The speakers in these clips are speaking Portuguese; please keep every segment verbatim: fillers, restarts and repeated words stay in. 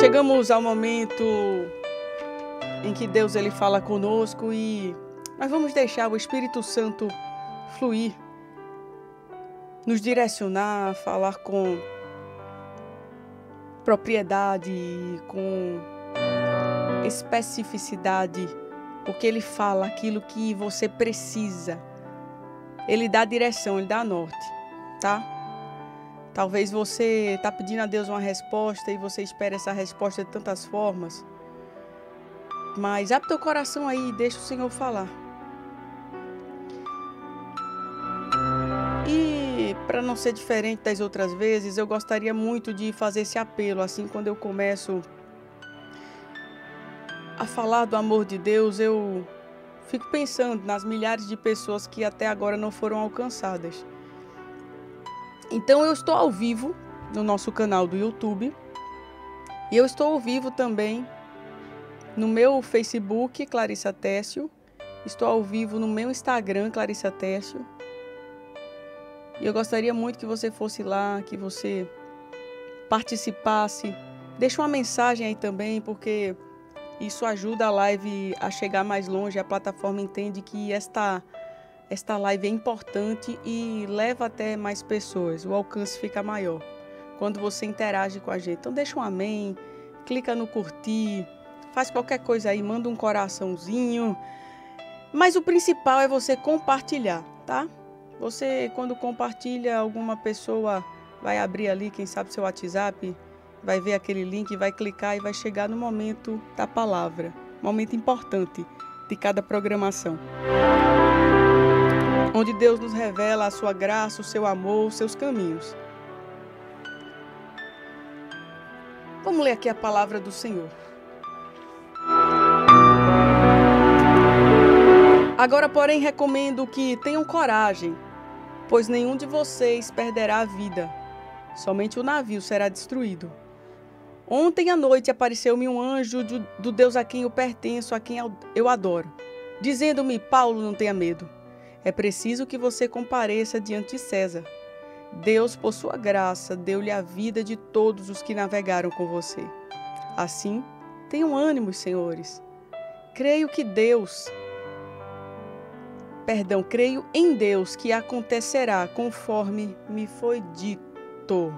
Chegamos ao momento em que Deus ele fala conosco e nós vamos deixar o Espírito Santo fluir, nos direcionar, falar com propriedade, com especificidade, porque Ele fala aquilo que você precisa. Ele dá direção, Ele dá norte, tá? Talvez você está pedindo a Deus uma resposta e você espera essa resposta de tantas formas. Mas abre teu coração aí e deixa o Senhor falar. E para não ser diferente das outras vezes, eu gostaria muito de fazer esse apelo. Assim, quando eu começo a falar do amor de Deus, eu fico pensando nas milhares de pessoas que até agora não foram alcançadas. Então eu estou ao vivo no nosso canal do YouTube e eu estou ao vivo também no meu Facebook, Clarissa Tércio. Estou ao vivo no meu Instagram, Clarissa Tércio. E eu gostaria muito que você fosse lá, que você participasse. Deixa uma mensagem aí também, porque isso ajuda a live a chegar mais longe. A plataforma entende que esta... Esta live é importante e leva até mais pessoas. O alcance fica maior quando você interage com a gente. Então deixa um amém, clica no curtir, faz qualquer coisa aí, manda um coraçãozinho. Mas o principal é você compartilhar, tá? Você, quando compartilha, alguma pessoa vai abrir ali, quem sabe, seu WhatsApp, vai ver aquele link, vai clicar e vai chegar no momento da palavra. Momento importante de cada programação, onde Deus nos revela a sua graça, o seu amor, os seus caminhos. Vamos ler aqui a palavra do Senhor. Agora, porém, recomendo que tenham coragem, pois nenhum de vocês perderá a vida. Somente o navio será destruído. Ontem à noite apareceu-me um anjo do Deus a quem eu pertenço, a quem eu adoro, dizendo-me: Paulo, não tenha medo. É preciso que você compareça diante de César. Deus, por sua graça, deu-lhe a vida de todos os que navegaram com você. Assim, tenham ânimo, senhores. Creio que Deus, perdão, creio em Deus que acontecerá conforme me foi dito.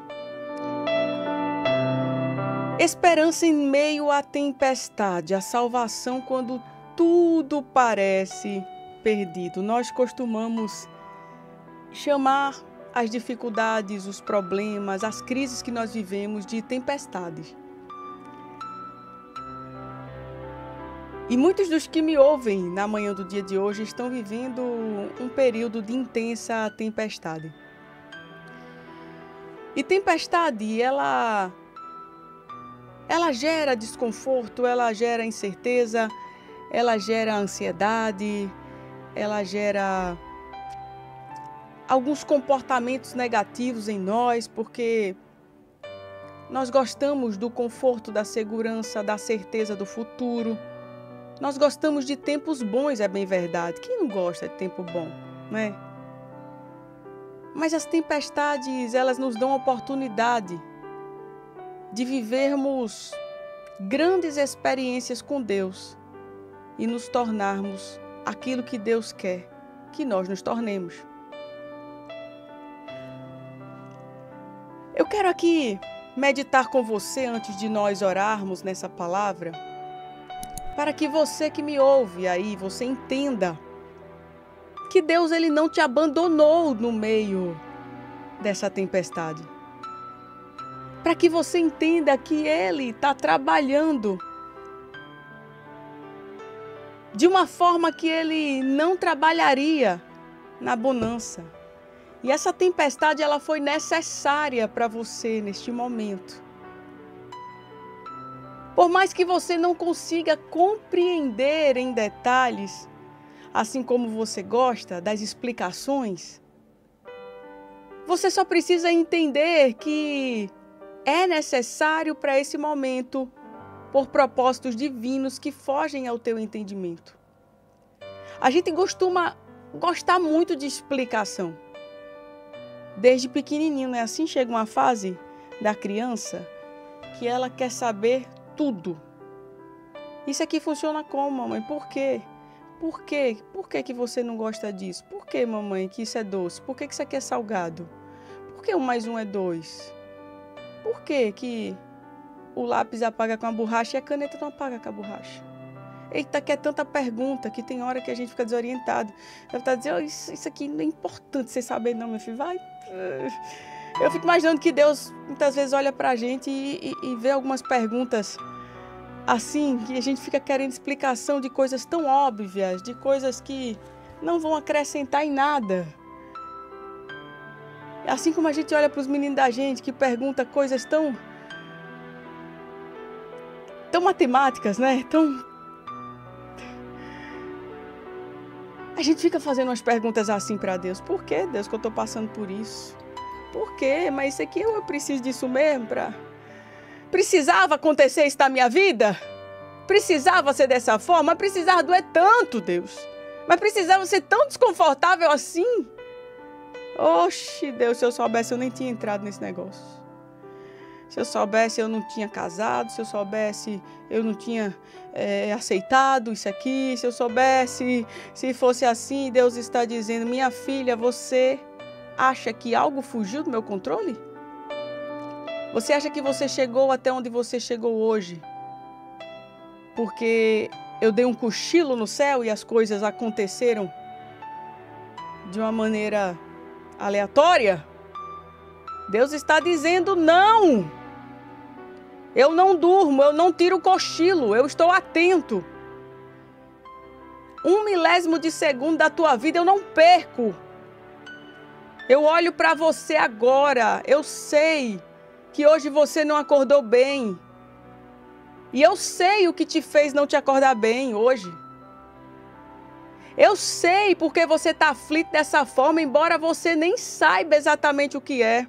Esperança em meio à tempestade, a salvação quando tudo parece perdido. Nós costumamos chamar as dificuldades, os problemas, as crises que nós vivemos de tempestades. E muitos dos que me ouvem na manhã do dia de hoje estão vivendo um período de intensa tempestade. E tempestade, ela, ela gera desconforto, ela gera incerteza, ela gera ansiedade, ela gera alguns comportamentos negativos em nós, porque nós gostamos do conforto, da segurança, da certeza do futuro. Nós gostamos de tempos bons, é bem verdade. Quem não gosta de tempo bom, né? Mas as tempestades, elas nos dão a oportunidade de vivermos grandes experiências com Deus e nos tornarmos aquilo que Deus quer que nós nos tornemos. Eu quero aqui meditar com você antes de nós orarmos nessa palavra, para que você que me ouve aí, você entenda que Deus ele não te abandonou no meio dessa tempestade. Para que você entenda que Ele está trabalhando de uma forma que ele não trabalharia na bonança. E essa tempestade ela foi necessária para você neste momento. Por mais que você não consiga compreender em detalhes, assim como você gosta das explicações, você só precisa entender que é necessário para esse momento, por propósitos divinos que fogem ao teu entendimento. A gente costuma gostar muito de explicação. Desde pequenininho, né? Assim chega uma fase da criança que ela quer saber tudo. Isso aqui funciona como, mamãe? Por quê? Por quê? Por que que você não gosta disso? Por que, mamãe, que isso é doce? Por que que isso aqui é salgado? Por que um mais um é dois? Por que que o lápis apaga com a borracha e a caneta não apaga com a borracha? Eita, que é tanta pergunta que tem hora que a gente fica desorientado. Ela está dizendo, oh, isso, isso aqui não é importante você saber não, meu filho. Vai. Eu fico imaginando que Deus muitas vezes olha para a gente e, e, e vê algumas perguntas assim, que a gente fica querendo explicação de coisas tão óbvias, de coisas que não vão acrescentar em nada. Assim como a gente olha para os meninos da gente que pergunta coisas tão... tão matemáticas, né? Tão... A gente fica fazendo umas perguntas assim para Deus. Por que, Deus, que eu estou passando por isso? Por quê? Mas isso aqui eu preciso disso mesmo para... Precisava acontecer isso na minha vida? Precisava ser dessa forma? Mas precisava doer tanto, Deus. Mas precisava ser tão desconfortável assim? Oxe, Deus, se eu soubesse, eu nem tinha entrado nesse negócio. Se eu soubesse, eu não tinha casado. Se eu soubesse, eu não tinha é, aceitado isso aqui. Se eu soubesse, se fosse assim, Deus está dizendo, minha filha, você acha que algo fugiu do meu controle? Você acha que você chegou até onde você chegou hoje? Porque eu dei um cochilo no céu e as coisas aconteceram de uma maneira aleatória? Deus está dizendo não! Eu não durmo, eu não tiro cochilo, eu estou atento. Um milésimo de segundo da tua vida eu não perco. Eu olho para você agora, eu sei que hoje você não acordou bem. E eu sei o que te fez não te acordar bem hoje. Eu sei porque você está aflito dessa forma, embora você nem saiba exatamente o que é.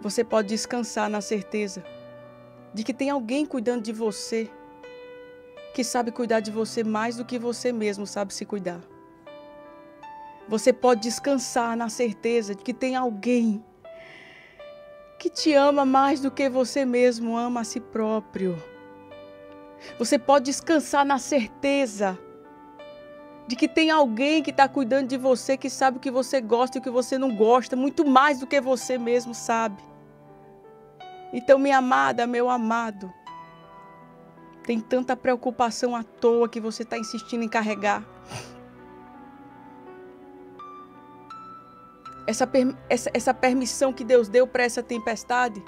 Você pode descansar na certeza de que tem alguém cuidando de você, que sabe cuidar de você mais do que você mesmo sabe se cuidar. Você pode descansar na certeza de que tem alguém que te ama mais do que você mesmo ama a si próprio. Você pode descansar na certeza de que tem alguém que está cuidando de você, que sabe o que você gosta e o que você não gosta, muito mais do que você mesmo sabe. Então, minha amada, meu amado, tem tanta preocupação à toa que você está insistindo em carregar. Essa, essa, essa permissão que Deus deu para essa tempestade,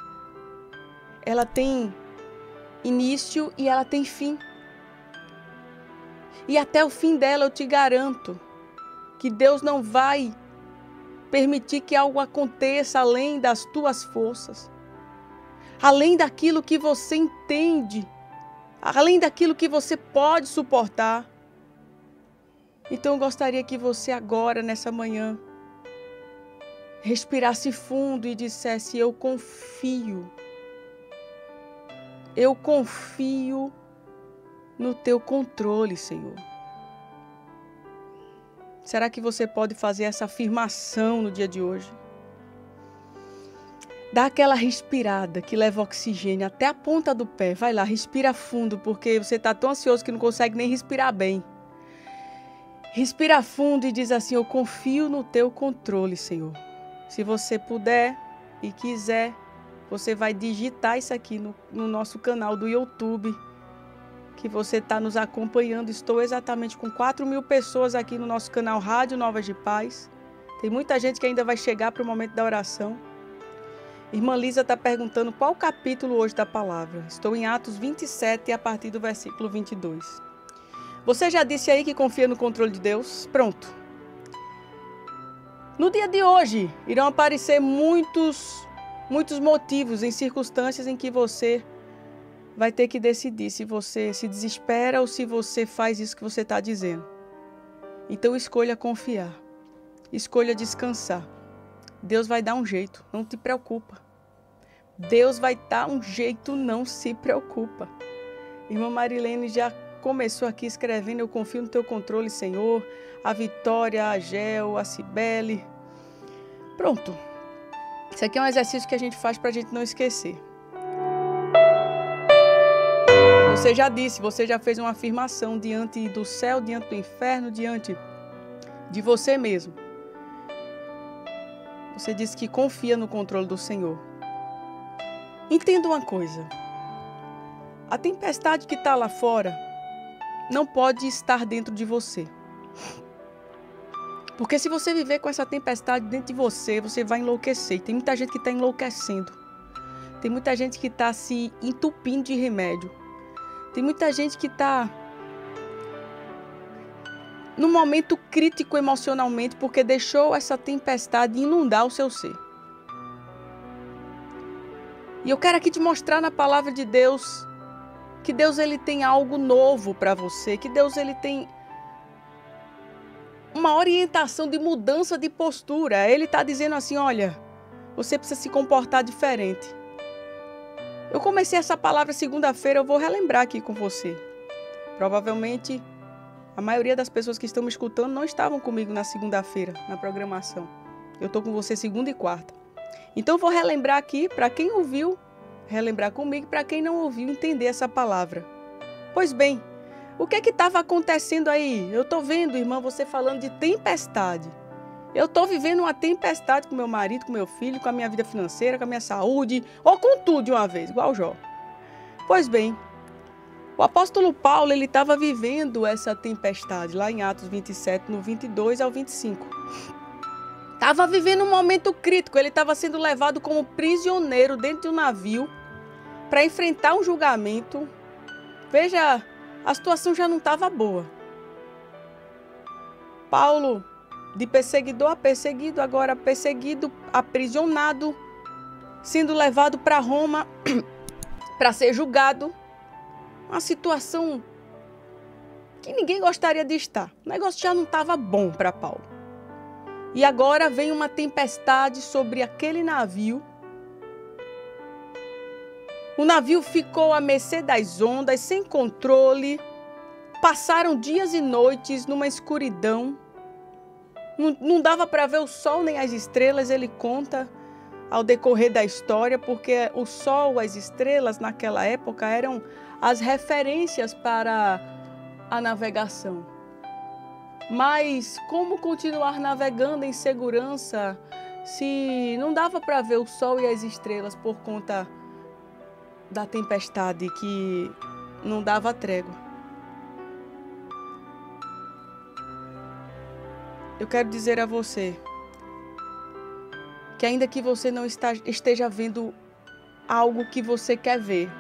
ela tem início e ela tem fim. E até o fim dela eu te garanto que Deus não vai permitir que algo aconteça além das tuas forças, além daquilo que você entende, além daquilo que você pode suportar. Então eu gostaria que você agora, nessa manhã, respirasse fundo e dissesse, eu confio, eu confio no teu controle, Senhor. Será que você pode fazer essa afirmação no dia de hoje? Dá aquela respirada que leva oxigênio até a ponta do pé, vai lá, respira fundo, porque você está tão ansioso que não consegue nem respirar bem. Respira fundo e diz assim, eu confio no teu controle, Senhor. Se você puder e quiser, você vai digitar isso aqui no, no nosso canal do YouTube, que você está nos acompanhando. Estou exatamente com quatro mil pessoas aqui no nosso canal Rádio Novas de Paz. Tem muita gente que ainda vai chegar para o momento da oração. Irmã Lisa está perguntando qual o capítulo hoje da palavra. Estou em Atos vinte e sete, a partir do versículo vinte e dois. Você já disse aí que confia no controle de Deus? Pronto. No dia de hoje, irão aparecer muitos, muitos motivos em circunstâncias em que você vai ter que decidir se você se desespera ou se você faz isso que você está dizendo. Então escolha confiar, escolha descansar. Deus vai dar um jeito, não te preocupa. Deus vai dar um jeito, não se preocupa. Irmã Marilene já começou aqui escrevendo, eu confio no teu controle, Senhor. A Vitória, a Gel, a Cibele. Pronto. Isso aqui é um exercício que a gente faz para a gente não esquecer. Você já disse, você já fez uma afirmação diante do céu, diante do inferno, diante de você mesmo. Você disse que confia no controle do Senhor. Entenda uma coisa. A tempestade que está lá fora não pode estar dentro de você. Porque se você viver com essa tempestade dentro de você, você vai enlouquecer. Tem muita gente que está enlouquecendo. Tem muita gente que está se entupindo de remédio. Tem muita gente que está num momento crítico emocionalmente porque deixou essa tempestade inundar o seu ser. E eu quero aqui te mostrar na palavra de Deus que Deus ele tem algo novo para você, que Deus ele tem uma orientação de mudança de postura. Ele está dizendo assim, olha, você precisa se comportar diferente. Eu comecei essa palavra segunda-feira, eu vou relembrar aqui com você. Provavelmente a maioria das pessoas que estão me escutando não estavam comigo na segunda-feira, na programação. Eu estou com você segunda e quarta. Então eu vou relembrar aqui, para quem ouviu, relembrar comigo, para quem não ouviu, entender essa palavra. Pois bem, o que é que estava acontecendo aí? Eu estou vendo, irmã, você falando de tempestade. Eu estou vivendo uma tempestade com meu marido, com meu filho, com a minha vida financeira, com a minha saúde, ou com tudo de uma vez, igual o Jó. Pois bem, o apóstolo Paulo, ele estava vivendo essa tempestade, lá em Atos vinte e sete, no vinte e dois ao vinte e cinco. Estava vivendo um momento crítico, ele estava sendo levado como prisioneiro dentro de um navio para enfrentar um julgamento. Veja, a situação já não estava boa. Paulo, de perseguidor a perseguido, agora perseguido, aprisionado, sendo levado para Roma para ser julgado. Uma situação que ninguém gostaria de estar. O negócio já não estava bom para Paulo. E agora vem uma tempestade sobre aquele navio. O navio ficou à mercê das ondas, sem controle. Passaram dias e noites numa escuridão. Não, não dava para ver o sol nem as estrelas, ele conta ao decorrer da história, porque o sol, as estrelas naquela época eram as referências para a navegação. Mas como continuar navegando em segurança se não dava para ver o sol e as estrelas por conta da tempestade que não dava trégua? Eu quero dizer a você que ainda que você não esteja vendo algo que você quer ver,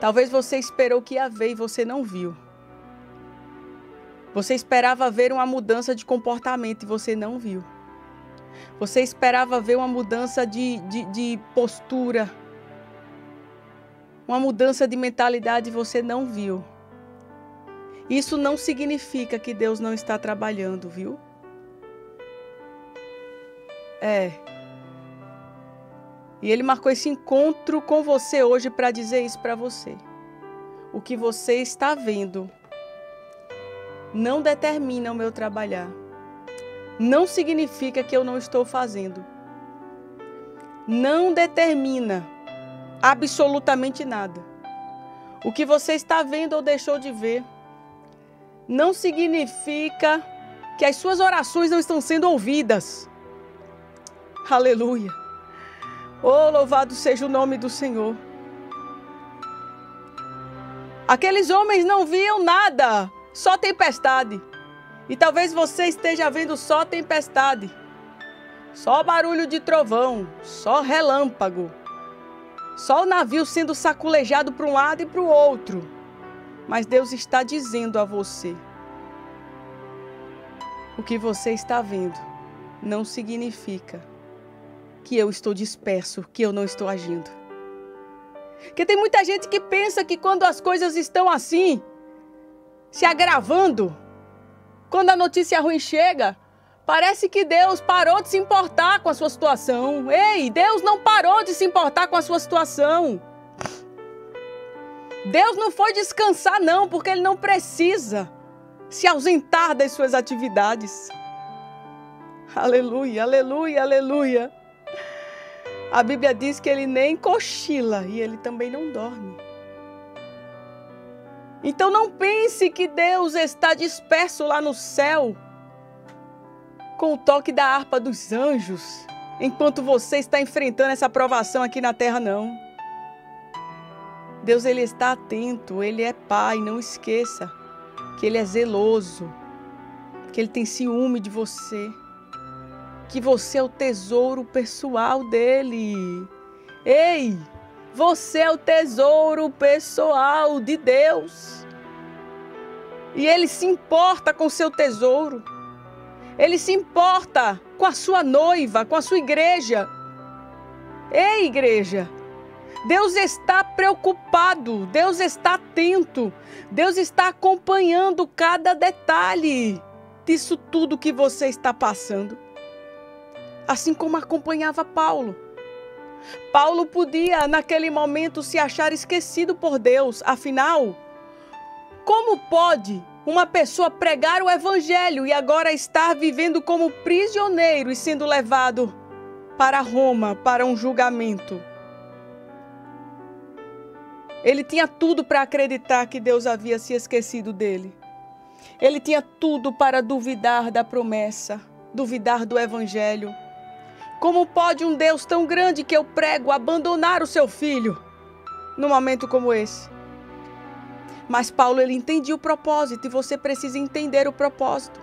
talvez você esperou que ia ver e você não viu. Você esperava ver uma mudança de comportamento e você não viu. Você esperava ver uma mudança de, de, de postura, uma mudança de mentalidade e você não viu. Isso não significa que Deus não está trabalhando, viu? É. E Ele marcou esse encontro com você hoje para dizer isso para você. O que você está vendo não determina o meu trabalhar. Não significa que eu não estou fazendo. Não determina absolutamente nada. O que você está vendo ou deixou de ver não significa que as suas orações não estão sendo ouvidas. Aleluia! Oh, louvado seja o nome do Senhor! Aqueles homens não viam nada, só tempestade. E talvez você esteja vendo só tempestade, só barulho de trovão, só relâmpago, só o navio sendo sacolejado para um lado e para o outro. Mas Deus está dizendo a você, o que você está vendo não significa que eu estou disperso, que eu não estou agindo. Porque tem muita gente que pensa que quando as coisas estão assim, se agravando, quando a notícia ruim chega, parece que Deus parou de se importar com a sua situação. Ei, Deus não parou de se importar com a sua situação. Deus não foi descansar não, porque Ele não precisa se ausentar das suas atividades. Aleluia, aleluia, aleluia. A Bíblia diz que ele nem cochila e ele também não dorme. Então não pense que Deus está disperso lá no céu com o toque da harpa dos anjos, enquanto você está enfrentando essa provação aqui na terra, não. Deus, ele está atento, ele é pai, não esqueça que ele é zeloso, que ele tem ciúme de você, que você é o tesouro pessoal dele. Ei, você é o tesouro pessoal de Deus. E ele se importa com o seu tesouro. Ele se importa com a sua noiva, com a sua igreja. Ei, igreja, Deus está preocupado, Deus está atento, Deus está acompanhando cada detalhe disso tudo que você está passando. Assim como acompanhava Paulo. Paulo podia, naquele momento, se achar esquecido por Deus. Afinal, como pode uma pessoa pregar o evangelho e agora estar vivendo como prisioneiro e sendo levado para Roma, para um julgamento? Ele tinha tudo para acreditar que Deus havia se esquecido dele. Ele tinha tudo para duvidar da promessa, duvidar do evangelho. Como pode um Deus tão grande que eu prego abandonar o seu filho num momento como esse? Mas Paulo, ele entendia o propósito, e você precisa entender o propósito.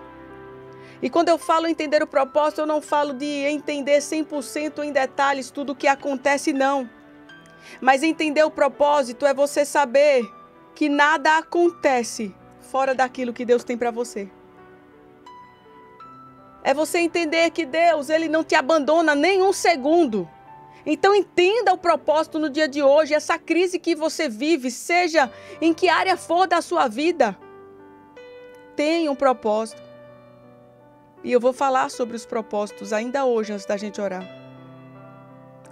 E quando eu falo entender o propósito, eu não falo de entender cem por cento em detalhes tudo o que acontece, não. Mas entender o propósito é você saber que nada acontece fora daquilo que Deus tem para você. É você entender que Deus, ele não te abandona nem um segundo. Então entenda o propósito no dia de hoje, essa crise que você vive, seja em que área for da sua vida, tem um propósito. E eu vou falar sobre os propósitos ainda hoje, antes da gente orar.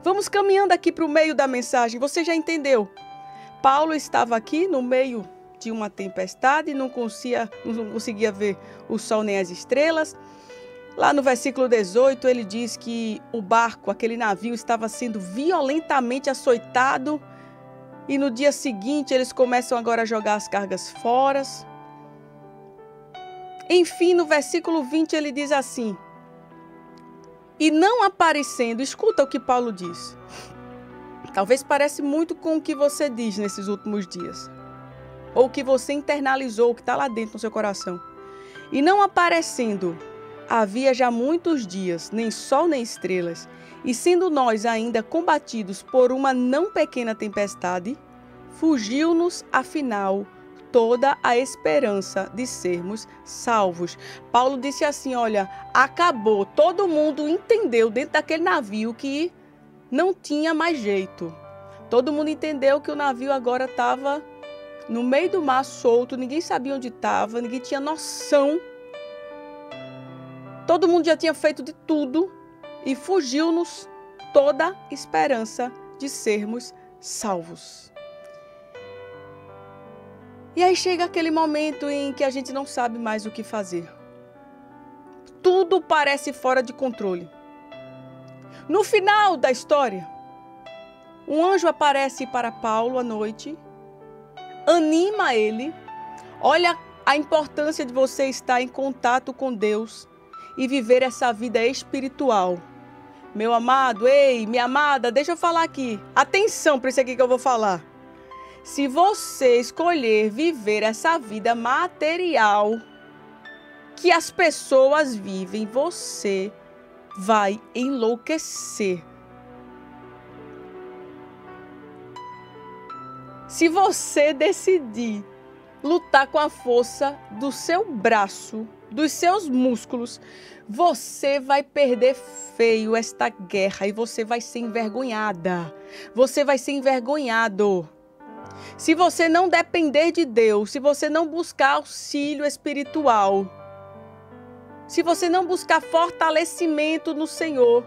Vamos caminhando aqui para o meio da mensagem, você já entendeu. Paulo estava aqui no meio de uma tempestade, não conseguia, não conseguia ver o sol nem as estrelas. Lá no versículo dezoito, ele diz que o barco, aquele navio, estava sendo violentamente açoitado. E no dia seguinte, eles começam agora a jogar as cargas fora. Enfim, no versículo vinte, ele diz assim: e não aparecendo, escuta o que Paulo diz. Talvez pareça muito com o que você diz nesses últimos dias. Ou o que você internalizou, o que está lá dentro no seu coração. E não aparecendo... havia já muitos dias, nem sol nem estrelas, e sendo nós ainda combatidos por uma não pequena tempestade, fugiu-nos, afinal, toda a esperança de sermos salvos. Paulo disse assim, olha, acabou, todo mundo entendeu dentro daquele navio que não tinha mais jeito. Todo mundo entendeu que o navio agora estava no meio do mar solto, ninguém sabia onde estava, ninguém tinha noção. Todo mundo já tinha feito de tudo e fugiu-nos toda esperança de sermos salvos. E aí chega aquele momento em que a gente não sabe mais o que fazer. Tudo parece fora de controle. No final da história, um anjo aparece para Paulo à noite, anima ele. Olha a importância de você estar em contato com Deus e viver essa vida espiritual. Meu amado, ei, minha amada, deixa eu falar aqui. Atenção para isso aqui que eu vou falar. Se você escolher viver essa vida material que as pessoas vivem, você vai enlouquecer. Se você decidir lutar com a força do seu braço, dos seus músculos, você vai perder feio esta guerra e você vai ser envergonhada. Você vai ser envergonhado. Se você não depender de Deus, se você não buscar auxílio espiritual, se você não buscar fortalecimento no Senhor,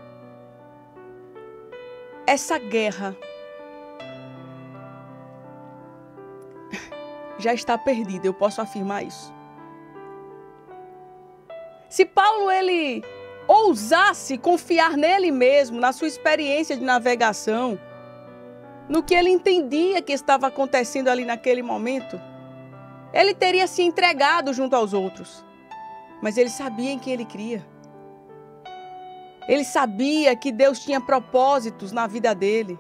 essa guerra já está perdida, eu posso afirmar isso. Se Paulo, ele ousasse confiar nele mesmo, na sua experiência de navegação, no que ele entendia que estava acontecendo ali naquele momento, ele teria se entregado junto aos outros. Mas ele sabia em quem ele cria. Ele sabia que Deus tinha propósitos na vida dele.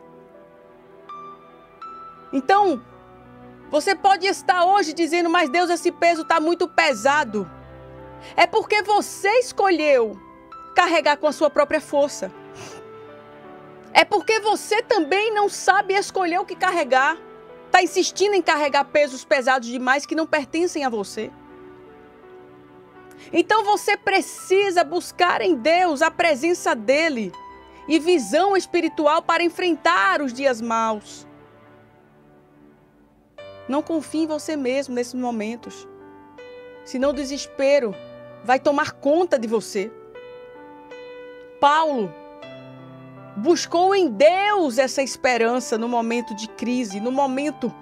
Então, você pode estar hoje dizendo, mas Deus, esse peso está muito pesado. É porque você escolheu carregar com a sua própria força. É porque você também não sabe escolher o que carregar. Está insistindo em carregar pesos pesados demais que não pertencem a você. Então você precisa buscar em Deus a presença dele e visão espiritual para enfrentar os dias maus. Não confie em você mesmo nesses momentos, senão o desespero vai tomar conta de você. Paulo buscou em Deus essa esperança no momento de crise, no momento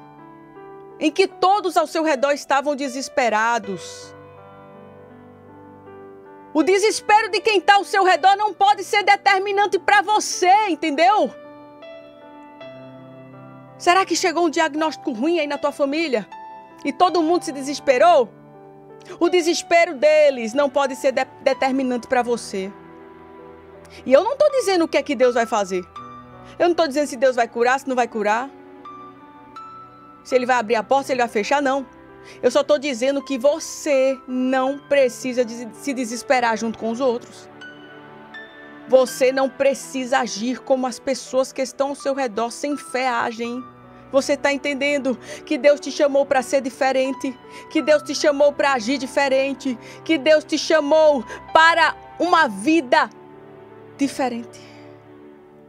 em que todos ao seu redor estavam desesperados. O desespero de quem está ao seu redor não pode ser determinante para você, entendeu? Será que chegou um diagnóstico ruim aí na tua família? E todo mundo se desesperou? O desespero deles não pode ser de- determinante para você. E eu não estou dizendo o que é que Deus vai fazer. Eu não estou dizendo se Deus vai curar, se não vai curar. Se Ele vai abrir a porta, se Ele vai fechar, não. Eu só estou dizendo que você não precisa de se desesperar junto com os outros. Você não precisa agir como as pessoas que estão ao seu redor sem fé agem. Você está entendendo que Deus te chamou para ser diferente, que Deus te chamou para agir diferente, que Deus te chamou para uma vida diferente.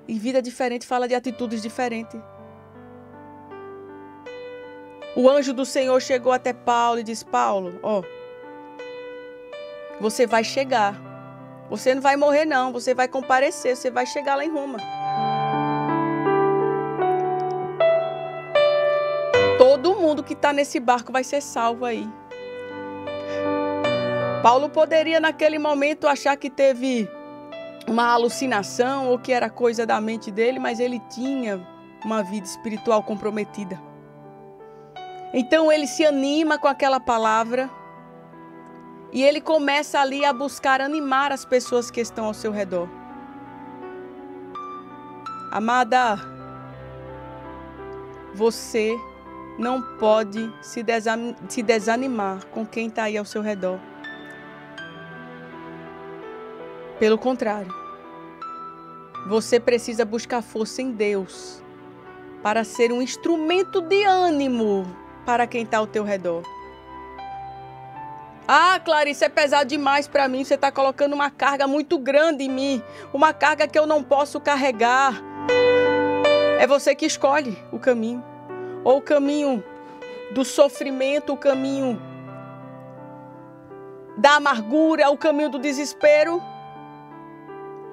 E vida diferente fala de atitudes diferentes. O anjo do Senhor chegou até Paulo e disse, Paulo, ó, você vai chegar, você não vai morrer não, você vai comparecer, você vai chegar lá em Roma. Todo mundo que está nesse barco vai ser salvo aí. Paulo poderia naquele momento achar que teve uma alucinação ou que era coisa da mente dele, mas ele tinha uma vida espiritual comprometida. Então ele se anima com aquela palavra e ele começa ali a buscar animar as pessoas que estão ao seu redor. Amada, você não pode se desanimar com quem está aí ao seu redor. Pelo contrário, você precisa buscar força em Deus para ser um instrumento de ânimo para quem está ao teu redor. Ah, Clarissa, é pesado demais para mim. Você está colocando uma carga muito grande em mim. Uma carga que eu não posso carregar. É você que escolhe o caminho. Ou o caminho do sofrimento, o caminho da amargura, o caminho do desespero.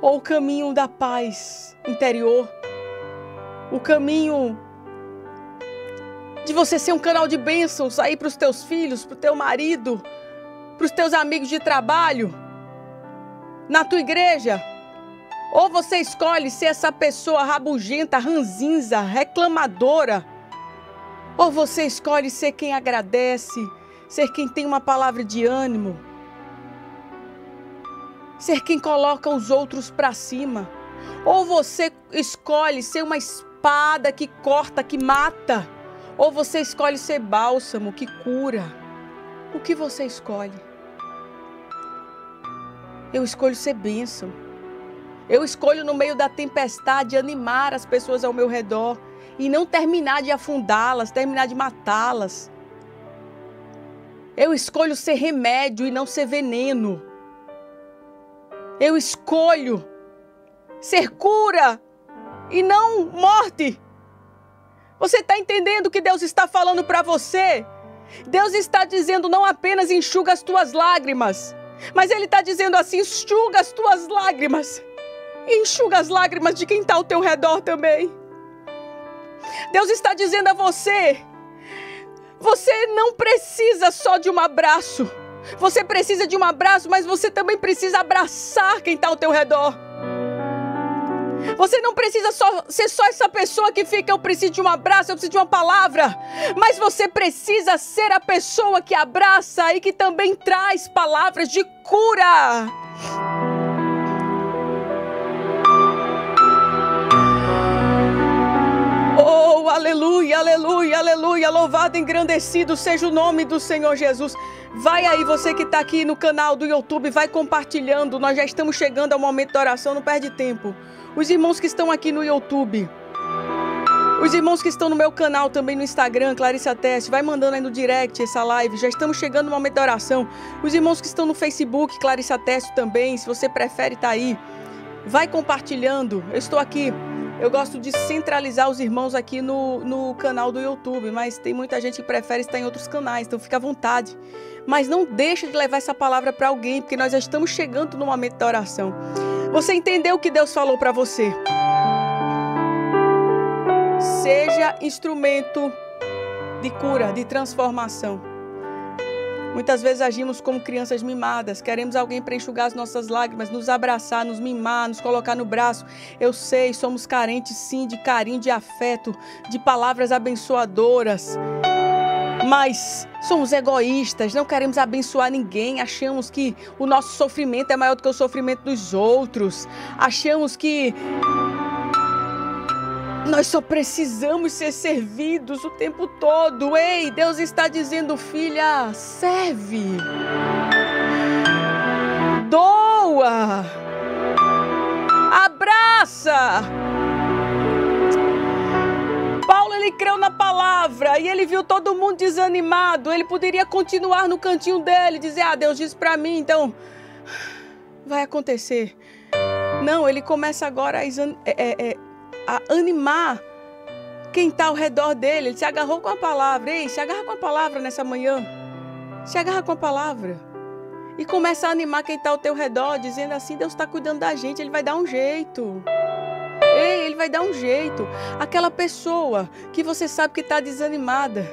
Ou o caminho da paz interior. O caminho de você ser um canal de bênçãos, sair para os teus filhos, para o teu marido, para os teus amigos de trabalho, na tua igreja. Ou você escolhe ser essa pessoa rabugenta, ranzinza, reclamadora. Ou você escolhe ser quem agradece, ser quem tem uma palavra de ânimo, ser quem coloca os outros para cima. Ou você escolhe ser uma espada que corta, que mata. Ou você escolhe ser bálsamo que cura. O que você escolhe? Eu escolho ser bênção. Eu escolho no meio da tempestade animar as pessoas ao meu redor e não terminar de afundá-las, terminar de matá-las. Eu escolho ser remédio e não ser veneno. Eu escolho ser cura e não morte. Você está entendendo o que Deus está falando para você? Deus está dizendo não apenas enxuga as tuas lágrimas, mas Ele está dizendo assim, enxuga as tuas lágrimas. E enxuga as lágrimas de quem está ao teu redor também. Deus está dizendo a você, você não precisa só de um abraço. Você precisa de um abraço, mas você também precisa abraçar quem está ao teu redor. Você não precisa só, ser só essa pessoa que fica, eu preciso de um abraço, eu preciso de uma palavra. Mas você precisa ser a pessoa que abraça e que também traz palavras de cura. Oh, aleluia, aleluia, aleluia, louvado e engrandecido seja o nome do Senhor Jesus. Vai aí, você que está aqui no canal do YouTube, vai compartilhando. Nós já estamos chegando ao momento da oração, não perde tempo. Os irmãos que estão aqui no YouTube, os irmãos que estão no meu canal também no Instagram, Clarissa Tércio, vai mandando aí no direct essa live, já estamos chegando no momento da oração. Os irmãos que estão no Facebook, Clarissa Tércio também, se você prefere estar aí, vai compartilhando. Eu estou aqui, eu gosto de centralizar os irmãos aqui no, no canal do YouTube, mas tem muita gente que prefere estar em outros canais, então fica à vontade. Mas não deixa de levar essa palavra para alguém, porque nós já estamos chegando no momento da oração. Você entendeu o que Deus falou para você? Seja instrumento de cura, de transformação. Muitas vezes agimos como crianças mimadas. Queremos alguém para enxugar as nossas lágrimas, nos abraçar, nos mimar, nos colocar no braço. Eu sei, somos carentes sim de carinho, de afeto, de palavras abençoadoras. Mas somos egoístas, não queremos abençoar ninguém, achamos que o nosso sofrimento é maior do que o sofrimento dos outros, achamos que nós só precisamos ser servidos o tempo todo. Ei, Deus está dizendo, filha, serve, doa, abraça. Paulo, ele creu na palavra e ele viu todo mundo desanimado. Ele poderia continuar no cantinho dele, dizer, ah, Deus disse para mim, então vai acontecer. Não, ele começa agora a, é, é, a animar quem está ao redor dele. Ele se agarrou com a palavra. Ei, se agarra com a palavra nessa manhã. Se agarra com a palavra. E começa a animar quem está ao teu redor, dizendo assim, Deus está cuidando da gente, Ele vai dar um jeito. Ei, Ele vai dar um jeito. Aquela pessoa que você sabe que está desanimada,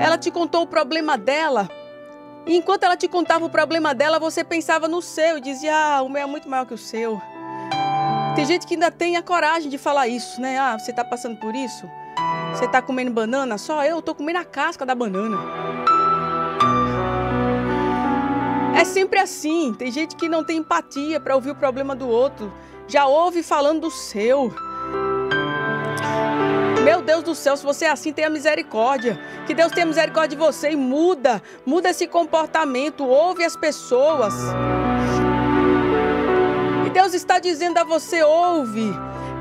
ela te contou o problema dela, e enquanto ela te contava o problema dela, você pensava no seu e dizia, ah, o meu é muito maior que o seu. Tem gente que ainda tem a coragem de falar isso, né? Ah, você está passando por isso? Você está comendo banana? Só eu estou comendo a casca da banana. É sempre assim. Tem gente que não tem empatia para ouvir o problema do outro. Já ouve falando do seu. Meu Deus do céu, se você é assim, tenha misericórdia. Que Deus tenha misericórdia de você e muda. Muda esse comportamento, ouve as pessoas. E Deus está dizendo a você, ouve.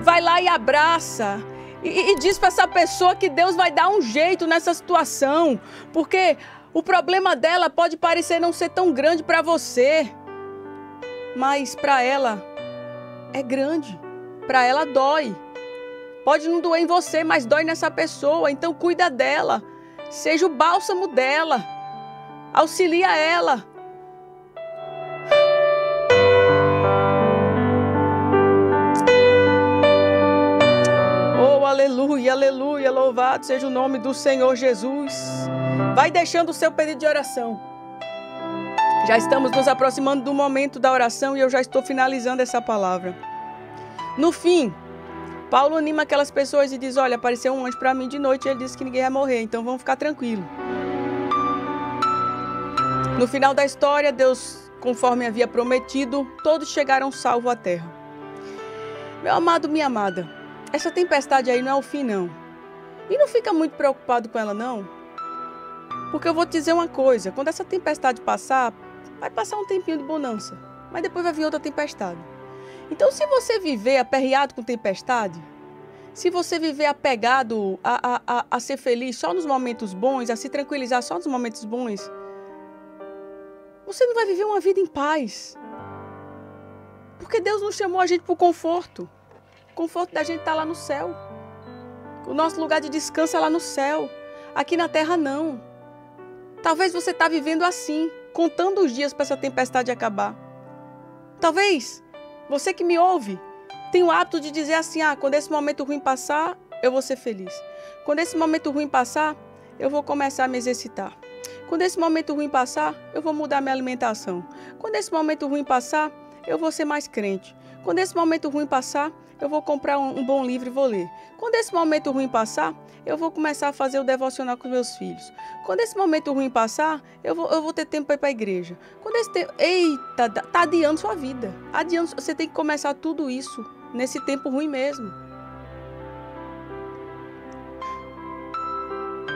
Vai lá e abraça. E, e diz para essa pessoa que Deus vai dar um jeito nessa situação. Porque o problema dela pode parecer não ser tão grande para você. Mas para ela é grande, para ela dói. Pode não doer em você, mas dói nessa pessoa, então cuida dela, seja o bálsamo dela, auxilia ela. Oh, aleluia, aleluia, louvado seja o nome do Senhor Jesus. Vai deixando o seu pedido de oração. Já estamos nos aproximando do momento da oração e eu já estou finalizando essa palavra. No fim, Paulo anima aquelas pessoas e diz, olha, apareceu um anjo para mim de noite e ele disse que ninguém vai morrer, então vamos ficar tranquilos. No final da história, Deus, conforme havia prometido, todos chegaram salvos à terra. Meu amado, minha amada, essa tempestade aí não é o fim, não. E não fica muito preocupado com ela, não. Porque eu vou te dizer uma coisa, quando essa tempestade passar, vai passar um tempinho de bonança, mas depois vai vir outra tempestade. Então, se você viver aperreado com tempestade, se você viver apegado a, a, a, a ser feliz só nos momentos bons, a se tranquilizar só nos momentos bons, você não vai viver uma vida em paz. Porque Deus não chamou a gente para o conforto. O conforto da gente está lá no céu. O nosso lugar de descanso é lá no céu. Aqui na terra, não. Talvez você está vivendo assim, contando os dias para essa tempestade acabar. Talvez você que me ouve tenha o hábito de dizer assim, ah, quando esse momento ruim passar, eu vou ser feliz. Quando esse momento ruim passar, eu vou começar a me exercitar. Quando esse momento ruim passar, eu vou mudar minha alimentação. Quando esse momento ruim passar, eu vou ser mais crente. Quando esse momento ruim passar, eu vou comprar um, um bom livro e vou ler. Quando esse momento ruim passar, eu vou começar a fazer o devocional com meus filhos. Quando esse momento ruim passar, eu vou, eu vou ter tempo para ir para a igreja. Quando esse tempo... Eita, tá adiando sua vida. Adiando, você tem que começar tudo isso nesse tempo ruim mesmo.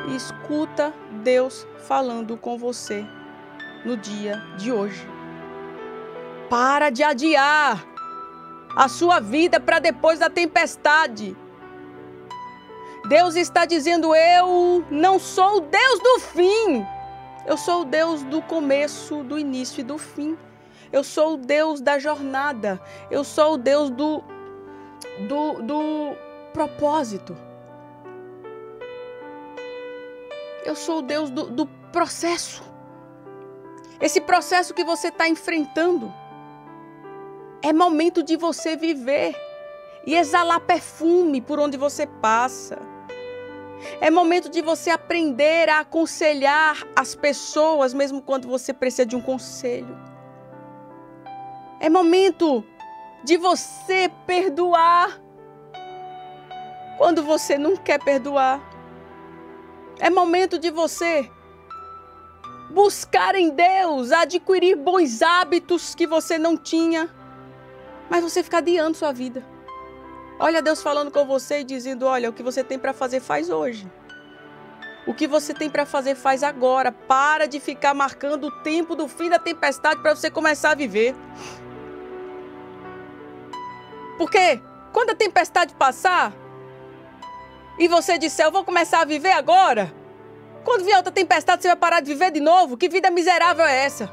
E escuta Deus falando com você no dia de hoje. Para de adiar a sua vida para depois da tempestade. Deus está dizendo, eu não sou o Deus do fim. Eu sou o Deus do começo, do início e do fim. Eu sou o Deus da jornada. Eu sou o Deus do, do, do propósito. Eu sou o Deus do, do processo. Esse processo que você está enfrentando. É momento de você viver e exalar perfume por onde você passa. É momento de você aprender a aconselhar as pessoas, mesmo quando você precisa de um conselho. É momento de você perdoar quando você não quer perdoar. É momento de você buscar em Deus, adquirir bons hábitos que você não tinha. Mas você fica adiando sua vida. Olha Deus falando com você e dizendo, olha, o que você tem para fazer, faz hoje. O que você tem para fazer, faz agora. Para de ficar marcando o tempo do fim da tempestade para você começar a viver. Porque quando a tempestade passar e você disser, eu vou começar a viver agora, quando vier outra tempestade, você vai parar de viver de novo? Que vida miserável é essa?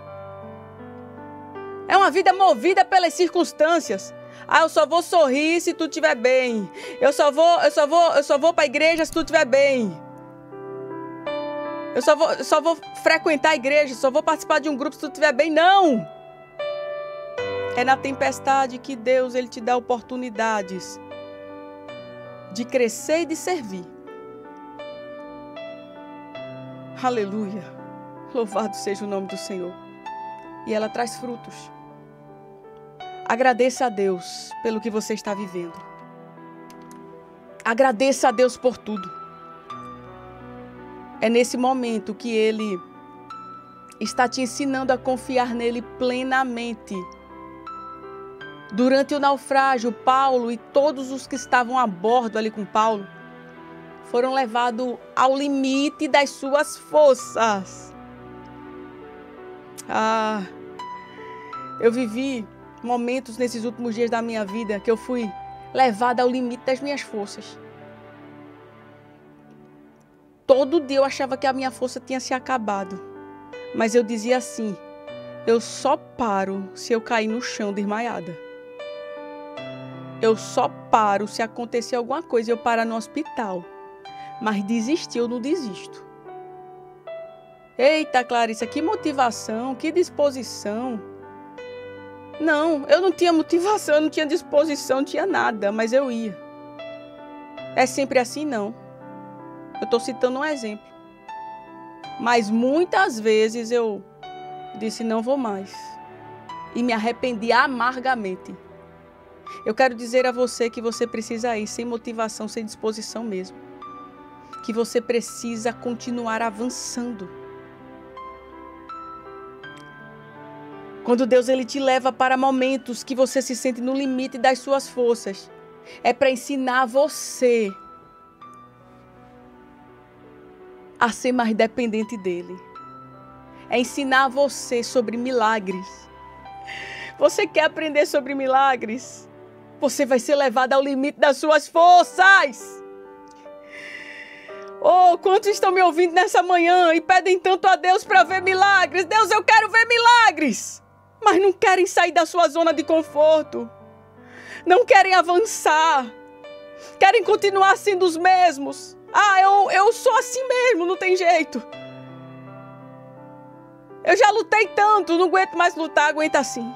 É uma vida movida pelas circunstâncias. Ah, eu só vou sorrir se tu estiver bem. Eu só vou, eu só vou, eu só vou para a igreja se tu estiver bem. Eu só vou, eu só vou frequentar a igreja, só vou participar de um grupo se tu estiver bem. Não! É na tempestade que Deus ele te dá oportunidades de crescer e de servir. Aleluia! Louvado seja o nome do Senhor. E ela traz frutos. Agradeça a Deus pelo que você está vivendo. Agradeça a Deus por tudo. É nesse momento que Ele está te ensinando a confiar nele plenamente. Durante o naufrágio, Paulo e todos os que estavam a bordo ali com Paulo foram levados ao limite das suas forças. Ah, eu vivi momentos nesses últimos dias da minha vida que eu fui levada ao limite das minhas forças. Todo dia eu achava que a minha força tinha se acabado, mas eu dizia assim, eu só paro se eu cair no chão desmaiada. Eu só paro se acontecer alguma coisa e eu parar no hospital, mas desistir eu não desisto. Eita, Clarissa, que motivação, que disposição. Não, eu não tinha motivação, eu não tinha disposição, não tinha nada, mas eu ia. É sempre assim, não. Eu estou citando um exemplo. Mas muitas vezes eu disse, não vou mais. E me arrependi amargamente. Eu quero dizer a você que você precisa ir sem motivação, sem disposição mesmo. Que você precisa continuar avançando. Quando Deus ele te leva para momentos que você se sente no limite das suas forças, é para ensinar você a ser mais dependente dele. É ensinar você sobre milagres. Você quer aprender sobre milagres? Você vai ser levado ao limite das suas forças. Oh, quantos estão me ouvindo nessa manhã e pedem tanto a Deus para ver milagres? Deus, eu quero ver milagres! Mas não querem sair da sua zona de conforto. Não querem avançar. Querem continuar sendo os mesmos. Ah, eu, eu sou assim mesmo, não tem jeito. Eu já lutei tanto, não aguento mais lutar, aguenta assim.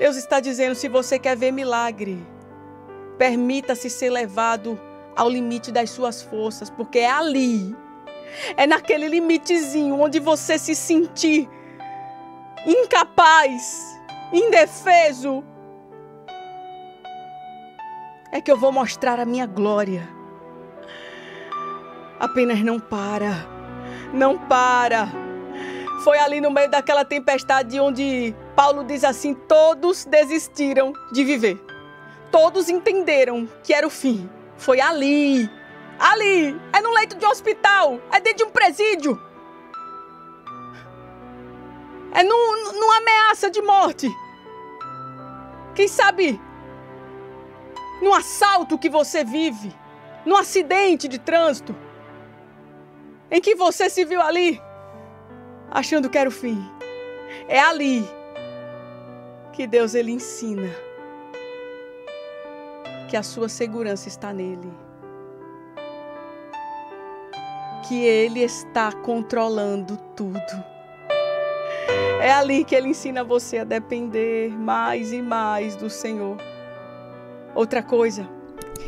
Deus está dizendo, se você quer ver milagre, permita-se ser levado ao limite das suas forças, porque é ali É naquele limitezinho onde você se sentir incapaz, indefeso, é que eu vou mostrar a minha glória. Apenas não para, não para. Foi ali no meio daquela tempestade onde Paulo diz assim: todos desistiram de viver. Todos entenderam que era o fim. Foi ali, ali, é no leito de um hospital, é dentro de um presídio. É num, numa ameaça de morte. Quem sabe, num assalto que você vive, num acidente de trânsito, em que você se viu ali, achando que era o fim. É ali que Deus, Ele ensina que a sua segurança está nele. Que Ele está controlando tudo. É ali que Ele ensina você a depender mais e mais do Senhor. Outra coisa,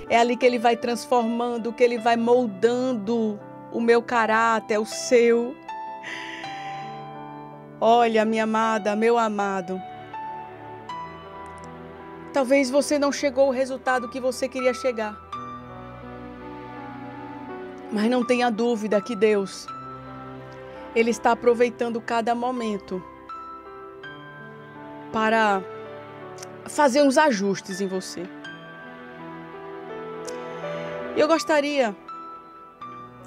é ali que Ele vai transformando, que Ele vai moldando o meu caráter, o seu. Olha, minha amada, meu amado, talvez você não chegou ao resultado que você queria chegar. Mas não tenha dúvida que Deus, Ele está aproveitando cada momento para fazer uns ajustes em você. Eu gostaria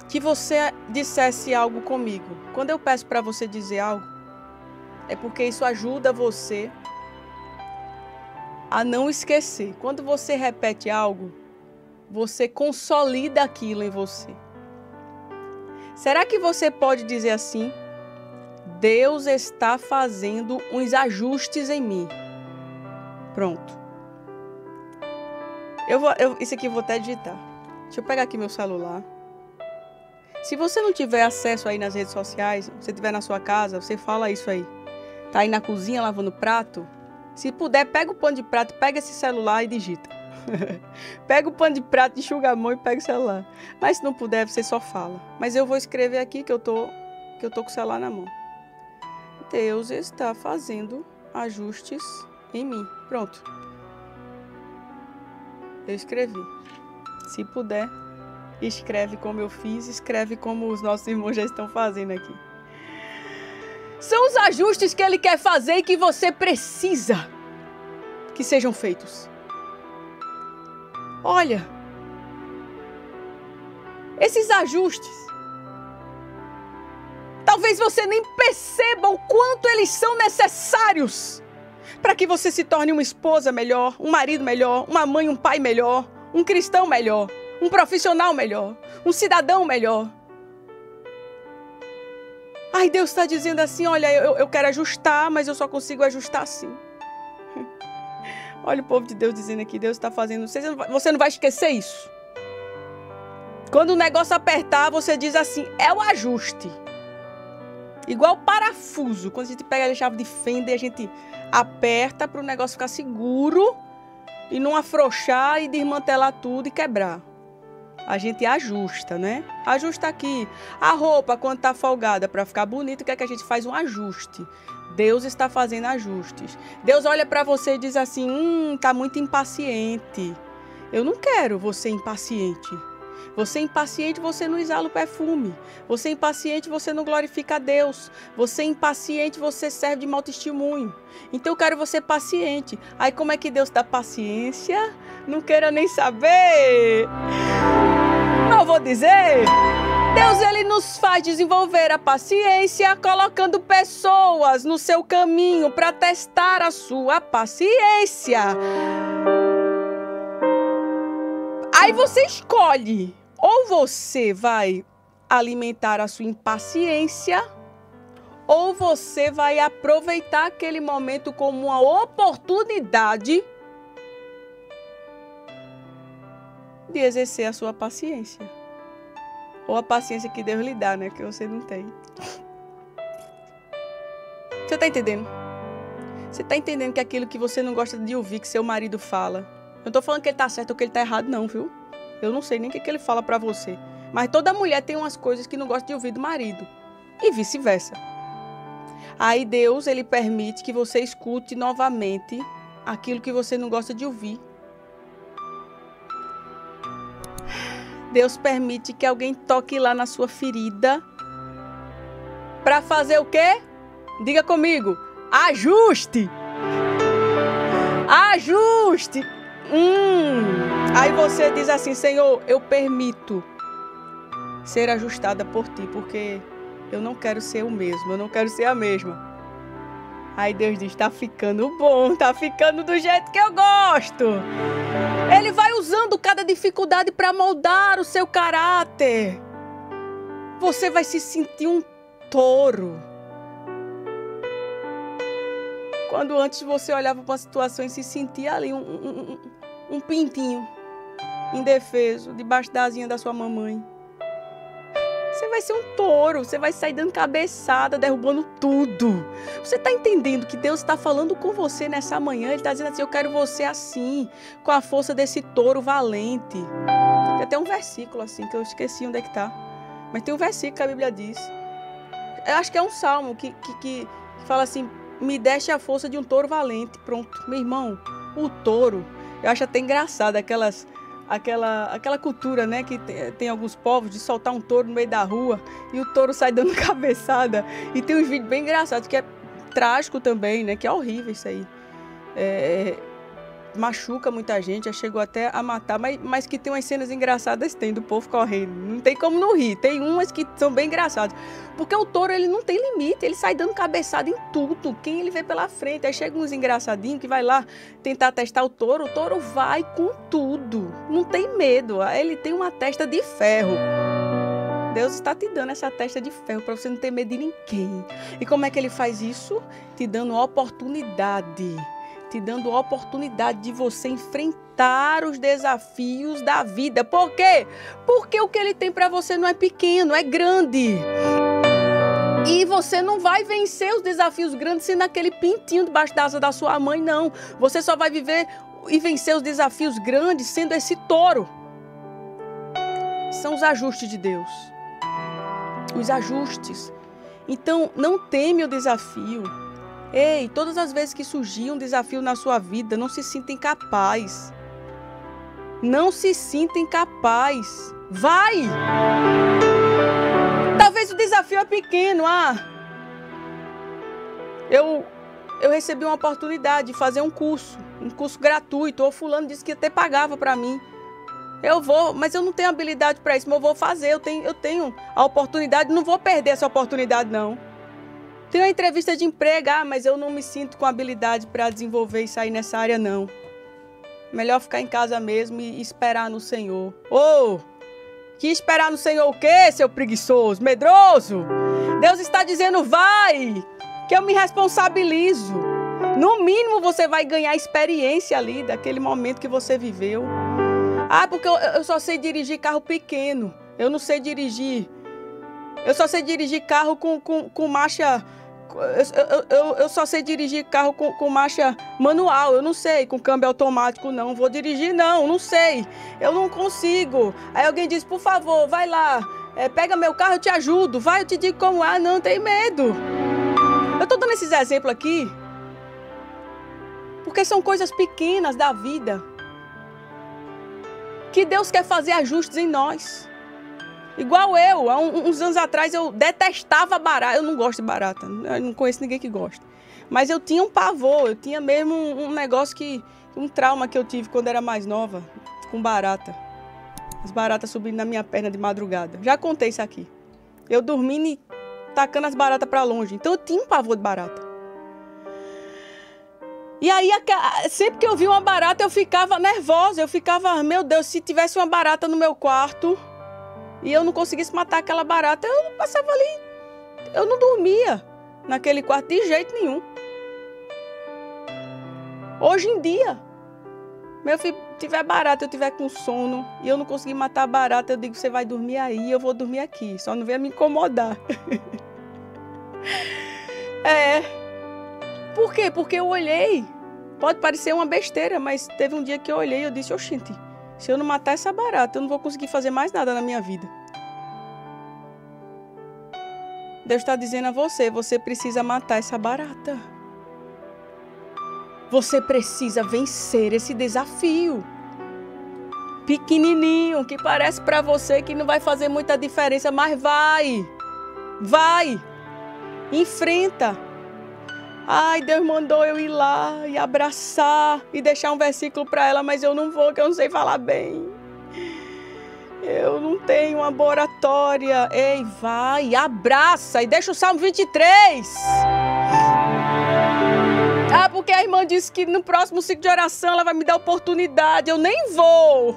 que você dissesse algo comigo. Quando eu peço para você dizer algo, é porque isso ajuda você a não esquecer. Quando você repete algo, você consolida aquilo em você. Será que você pode dizer assim? Deus está fazendo uns ajustes em mim. Pronto. Eu vou, eu, isso aqui eu vou até digitar. Deixa eu pegar aqui meu celular. Se você não tiver acesso aí nas redes sociais, se você estiver na sua casa, você fala isso aí. Tá aí na cozinha lavando prato? Se puder, pega o pano de prato, pega esse celular e digita. Pega o pano de prato, enxuga a mão e pega o celular. Mas se não puder, você só fala. Mas eu vou escrever aqui que eu tô, que eu tô com o celular na mão. Deus está fazendo ajustes em mim. Pronto. Eu escrevi. Se puder, escreve como eu fiz, escreve como os nossos irmãos já estão fazendo aqui. São os ajustes que Ele quer fazer e que você precisa que sejam feitos. Olha, esses ajustes, talvez você nem perceba o quanto eles são necessários para que você se torne uma esposa melhor, um marido melhor, uma mãe, um pai melhor, um cristão melhor, um profissional melhor, um cidadão melhor. Ai, Deus está dizendo assim, olha, eu, eu quero ajustar, mas eu só consigo ajustar assim. Olha o povo de Deus dizendo aqui, Deus está fazendo, você não vai esquecer isso. Quando o negócio apertar, você diz assim, é o ajuste. Igual parafuso, quando a gente pega a chave de fenda e a gente aperta para o negócio ficar seguro e não afrouxar e desmantelar tudo e quebrar. A gente ajusta, né? Ajusta aqui. A roupa, quando está folgada para ficar bonita, o que é que a gente faz? Um ajuste. Deus está fazendo ajustes. Deus olha para você e diz assim, hum, tá muito impaciente. Eu não quero você impaciente. Você impaciente, você não exala o perfume. Você impaciente, você não glorifica a Deus. Você impaciente, você serve de mau testemunho. Então eu quero você paciente. Aí como é que Deus dá paciência? Não queira nem saber. Não vou dizer. Deus, Ele nos faz desenvolver a paciência, colocando pessoas no seu caminho para testar a sua paciência. Aí você escolhe, ou você vai alimentar a sua impaciência, ou você vai aproveitar aquele momento como uma oportunidade de exercer a sua paciência. Ou a paciência que Deus lhe dá, né? Que você não tem. Você tá entendendo? Você tá entendendo que aquilo que você não gosta de ouvir, que seu marido fala. Eu não tô falando que ele tá certo ou que ele tá errado, não, viu? Eu não sei nem o que, que ele fala pra você. Mas toda mulher tem umas coisas que não gosta de ouvir do marido. E vice-versa. Aí Deus, ele permite que você escute novamente aquilo que você não gosta de ouvir. Deus permite que alguém toque lá na sua ferida. Para fazer o quê? Diga comigo. Ajuste. Ajuste. Hum. Aí você diz assim, Senhor, eu permito ser ajustada por ti, porque eu não quero ser o mesmo, eu não quero ser a mesma. Aí Deus diz, tá ficando bom, tá ficando do jeito que eu gosto. Ele vai usando cada dificuldade para moldar o seu caráter. Você vai se sentir um touro. Quando antes você olhava para a situação e se sentia ali um, um, um, um pintinho indefeso, debaixo da asinha da sua mamãe. Você vai ser um touro, você vai sair dando cabeçada, derrubando tudo. Você está entendendo que Deus está falando com você nessa manhã? Ele está dizendo assim, eu quero você assim, com a força desse touro valente. Tem até um versículo assim, que eu esqueci onde é que está. Mas tem um versículo que a Bíblia diz. Eu acho que é um salmo que, que, que fala assim, me deste a força de um touro valente. Pronto, meu irmão, o touro. Eu acho até engraçado aquelas... Aquela, aquela cultura, né, que tem, tem alguns povos de soltar um touro no meio da rua e o touro sai dando cabeçada. E tem uns vídeos bem engraçados, que é trágico também, né, que é horrível isso aí. É, machuca muita gente, já chegou até a matar, mas, mas que tem umas cenas engraçadas, tem, do povo correndo. Não tem como não rir, tem umas que são bem engraçadas. Porque o touro, ele não tem limite, ele sai dando cabeçada em tudo, quem ele vê pela frente. Aí chega uns engraçadinhos que vai lá tentar testar o touro, o touro vai com tudo. Não tem medo, ele tem uma testa de ferro. Deus está te dando essa testa de ferro para você não ter medo de ninguém. E como é que ele faz isso? Te dando oportunidade. Te dando a oportunidade de você enfrentar os desafios da vida. Por quê? Porque o que ele tem para você não é pequeno, é grande. E você não vai vencer os desafios grandes sendo aquele pintinho debaixo da asa da sua mãe, não. Você só vai viver e vencer os desafios grandes sendo esse touro. São os ajustes de Deus. Os ajustes. Então, não teme o desafio. Ei, todas as vezes que surgir um desafio na sua vida, não se sinta incapaz. Não se sinta incapaz. Vai! Talvez o desafio é pequeno. Ah, eu, eu recebi uma oportunidade de fazer um curso, um curso gratuito. O fulano disse que até pagava para mim. Eu vou, mas eu não tenho habilidade para isso, mas eu vou fazer. Eu tenho, eu tenho a oportunidade, não vou perder essa oportunidade, não. Tem uma entrevista de emprego, ah, mas eu não me sinto com habilidade para desenvolver e sair nessa área, não. Melhor ficar em casa mesmo e esperar no Senhor. Ô, que esperar no Senhor o quê, seu preguiçoso, medroso? Deus está dizendo, vai, que eu me responsabilizo. No mínimo você vai ganhar experiência ali, daquele momento que você viveu. Ah, porque eu, eu só sei dirigir carro pequeno, eu não sei dirigir. Eu só sei dirigir carro com, com, com marcha... Eu, eu, eu só sei dirigir carro com, com marcha manual, eu não sei, com câmbio automático não, vou dirigir não, não sei, eu não consigo. Aí alguém diz, por favor, vai lá, é, pega meu carro, eu te ajudo, vai, eu te digo como é, não, tem medo. Eu tô dando esses exemplos aqui, porque são coisas pequenas da vida, que Deus quer fazer ajustes em nós. Igual eu, há uns anos atrás eu detestava barata, eu não gosto de barata, eu não conheço ninguém que gosta. Mas eu tinha um pavor, eu tinha mesmo um negócio que, um trauma que eu tive quando era mais nova, com barata. As baratas subindo na minha perna de madrugada, já contei isso aqui. Eu dormindo e tacando as baratas para longe, então eu tinha um pavor de barata. E aí, sempre que eu via uma barata eu ficava nervosa, eu ficava, meu Deus, se tivesse uma barata no meu quarto... E eu não conseguisse matar aquela barata, eu passava ali, eu não dormia naquele quarto de jeito nenhum. Hoje em dia, meu filho, tiver barata, eu tiver com sono e eu não conseguir matar a barata, eu digo, você vai dormir aí, eu vou dormir aqui, só não venha me incomodar. É, por quê? Porque eu olhei, pode parecer uma besteira, mas teve um dia que eu olhei e eu disse, oxente, se eu não matar essa barata, eu não vou conseguir fazer mais nada na minha vida. Deus está dizendo a você, você precisa matar essa barata. Você precisa vencer esse desafio pequenininho, que parece para você que não vai fazer muita diferença, mas vai, vai, enfrenta. Ai, Deus mandou eu ir lá e abraçar e deixar um versículo para ela, mas eu não vou, que eu não sei falar bem. Eu não tenho uma oratória. Ei, vai, abraça e deixa o Salmo vinte e três. Ah, porque a irmã disse que no próximo ciclo de oração ela vai me dar oportunidade. Eu nem vou.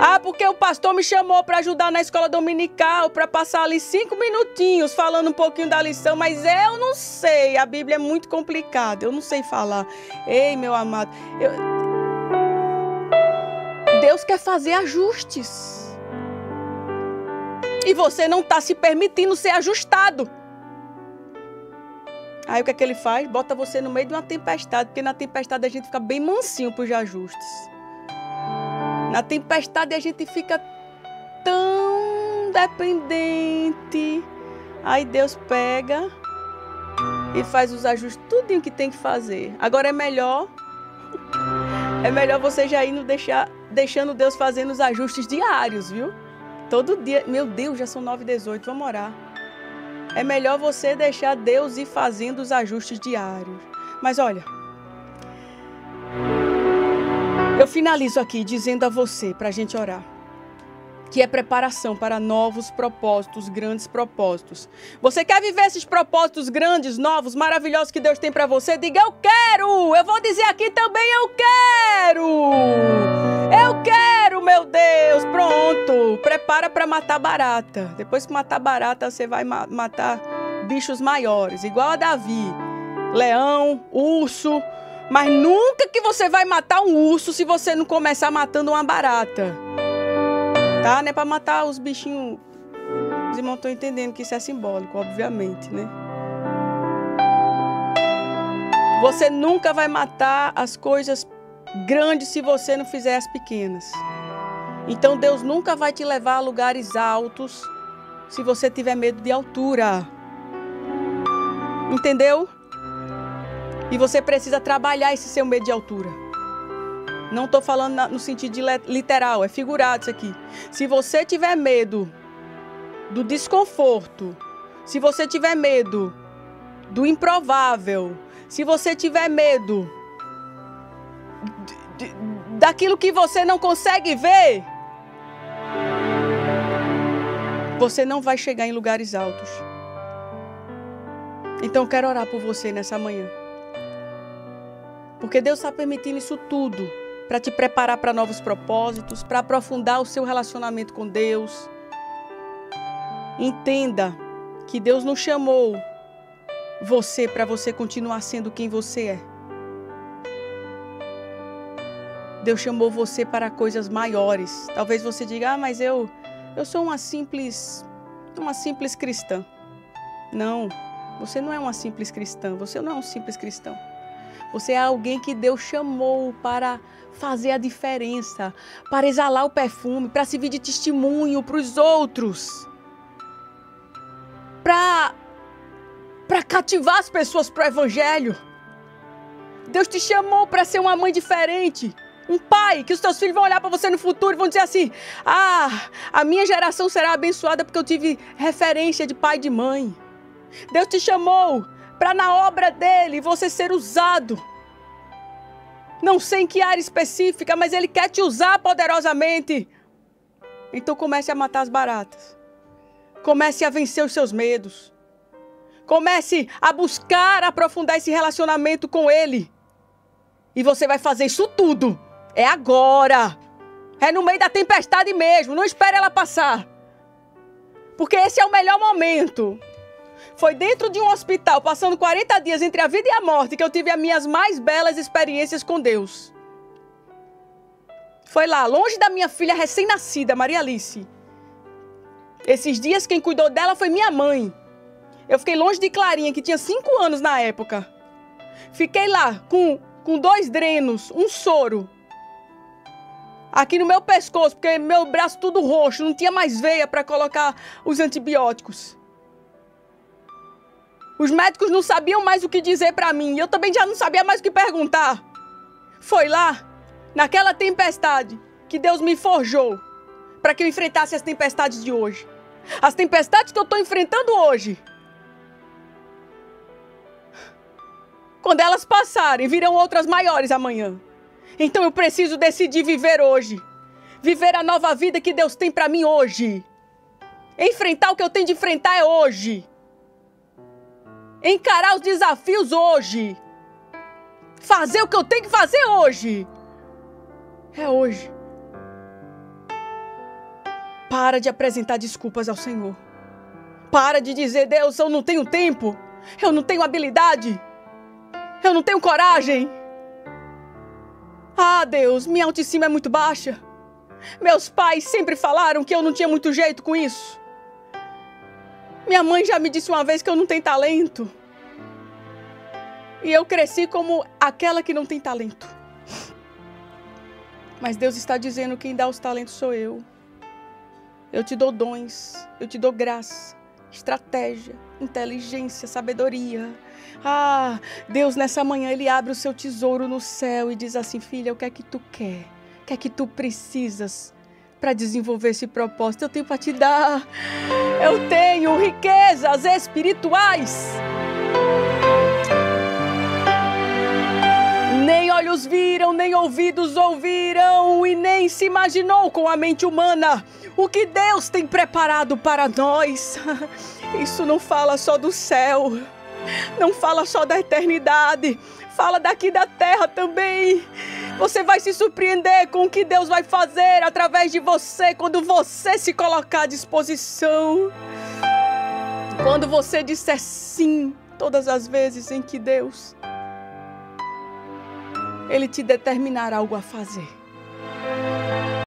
Ah, porque o pastor me chamou para ajudar na escola dominical, para passar ali cinco minutinhos falando um pouquinho da lição, mas eu não sei. A Bíblia é muito complicada. Eu não sei falar. Ei, meu amado. Eu... Deus quer fazer ajustes. E você não está se permitindo ser ajustado. Aí o que é que ele faz? Bota você no meio de uma tempestade, porque na tempestade a gente fica bem mansinho para os ajustes. Na tempestade a gente fica tão dependente. Aí Deus pega e faz os ajustes, tudinho que tem que fazer. Agora é melhor... É melhor você já ir no deixar, deixando Deus fazendo os ajustes diários, viu? Todo dia. Meu Deus, já são nove e dezoito, vamos orar. É melhor você deixar Deus ir fazendo os ajustes diários. Mas olha, eu finalizo aqui dizendo a você, para a gente orar, que é preparação para novos propósitos, grandes propósitos. Você quer viver esses propósitos grandes, novos, maravilhosos que Deus tem para você? Diga, eu quero! Eu vou dizer aqui também, eu quero! Eu quero, meu Deus! Pronto! Prepara para matar barata. Depois que matar barata, você vai ma- matar bichos maiores, igual a Davi. Leão, urso. Mas nunca que você vai matar um urso se você não começar matando uma barata. Tá, né? Para matar os bichinhos. Os irmãos estão entendendo que isso é simbólico, obviamente, né? Você nunca vai matar as coisas grandes se você não fizer as pequenas. Então Deus nunca vai te levar a lugares altos se você tiver medo de altura. Entendeu? E você precisa trabalhar esse seu medo de altura. Não estou falando no sentido literal, é figurado isso aqui. Se você tiver medo do desconforto, se você tiver medo do improvável, se você tiver medo de, de, daquilo que você não consegue ver, você não vai chegar em lugares altos. Então, eu quero orar por você nessa manhã. Porque Deus está permitindo isso tudo, para te preparar para novos propósitos, para aprofundar o seu relacionamento com Deus. Entenda que Deus não chamou você para você continuar sendo quem você é. Deus chamou você para coisas maiores. Talvez você diga, ah, mas eu, eu sou uma simples, uma simples cristã. Não, você não é uma simples cristã, você não é um simples cristão. Você é alguém que Deus chamou para fazer a diferença, para exalar o perfume, para servir de testemunho para os outros, para, para cativar as pessoas para o Evangelho. Deus te chamou para ser uma mãe diferente, um pai que os teus filhos vão olhar para você no futuro e vão dizer assim, ah, a minha geração será abençoada porque eu tive referência de pai e de mãe. Deus te chamou para na obra dele você ser usado. Não sei em que área específica, mas ele quer te usar poderosamente. Então comece a matar as baratas. Comece a vencer os seus medos. Comece a buscar aprofundar esse relacionamento com ele. E você vai fazer isso tudo. É agora. É no meio da tempestade mesmo. Não espere ela passar. Porque esse é o melhor momento. Foi dentro de um hospital, passando quarenta dias entre a vida e a morte, que eu tive as minhas mais belas experiências com Deus. Foi lá, longe da minha filha recém-nascida, Maria Alice. Esses dias quem cuidou dela foi minha mãe. Eu fiquei longe de Clarinha, que tinha cinco anos na época. Fiquei lá com, com dois drenos, um soro. Aqui no meu pescoço, porque meu braço tudo roxo, não tinha mais veia para colocar os antibióticos. Os médicos não sabiam mais o que dizer para mim. E eu também já não sabia mais o que perguntar. Foi lá, naquela tempestade, que Deus me forjou para que eu enfrentasse as tempestades de hoje. As tempestades que eu estou enfrentando hoje. Quando elas passarem, virão outras maiores amanhã. Então eu preciso decidir viver hoje. Viver a nova vida que Deus tem para mim hoje. Enfrentar o que eu tenho de enfrentar é hoje. Encarar os desafios hoje. Fazer o que eu tenho que fazer hoje. É hoje. Para de apresentar desculpas ao Senhor. Para de dizer, Deus, eu não tenho tempo. Eu não tenho habilidade. Eu não tenho coragem. Ah, Deus, minha autoestima é muito baixa. Meus pais sempre falaram que eu não tinha muito jeito com isso. Minha mãe já me disse uma vez que eu não tenho talento. E eu cresci como aquela que não tem talento. Mas Deus está dizendo que quem dá os talentos sou eu. Eu te dou dons, eu te dou graça, estratégia, inteligência, sabedoria. Ah, Deus nessa manhã, Ele abre o seu tesouro no céu e diz assim, filha, o que é que tu quer? O que é que tu precisas para desenvolver esse propósito? Eu tenho para te dar. Eu tenho riquezas espirituais. Nem olhos viram, nem ouvidos ouviram e nem se imaginou com a mente humana o que Deus tem preparado para nós. Isso não fala só do céu, não fala só da eternidade, fala daqui da terra também. Você vai se surpreender com o que Deus vai fazer através de você quando você se colocar à disposição. Quando você disser sim, todas as vezes em que Deus, Ele te determinará algo a fazer.